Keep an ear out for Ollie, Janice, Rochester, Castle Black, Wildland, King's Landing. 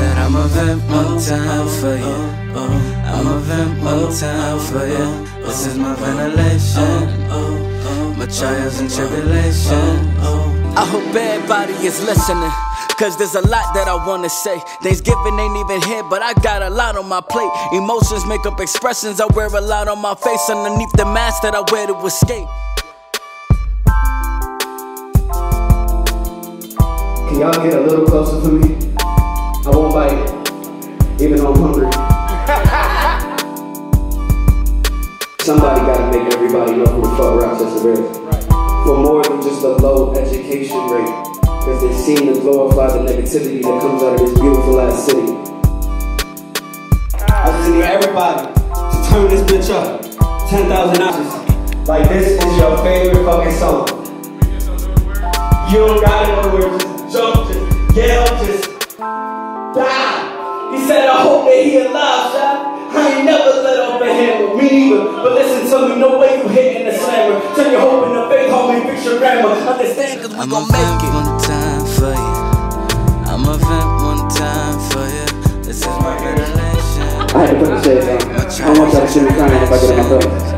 said I'ma vent my time for you. I'ma vent my time for you. This is my ventilation, my trials and tribulations. I hope everybody is listening, cause there's a lot that I wanna say. Thanksgiving ain't even here, but I got a lot on my plate. Emotions make up expressions, I wear a lot on my face. Underneath the mask that I wear to escape. Can y'all get a little closer to me? I won't bite, even though I'm hungry. Somebody gotta make everybody know who the fuck Rochester is. For more than just a low education rate, because they seem to glorify the negativity that comes out of this beautiful ass city. I just need everybody to turn this bitch up 10,000 notches. Like, this is your favorite fucking song. You don't gotta know where, just jump, just yell, just die. He said, I hope that he alive, child. I ain't never let off the hammer, me neither. But listen to me, no way you hitting the slammer. Turn your hope in the faith, homie, fix your grammar. Understand, cause we gon' make it. I'ma vent one time for you. I'ma vent one time for you. This is my revelation. I had to put the shades on. I want y'all to see me crying if I get in my place.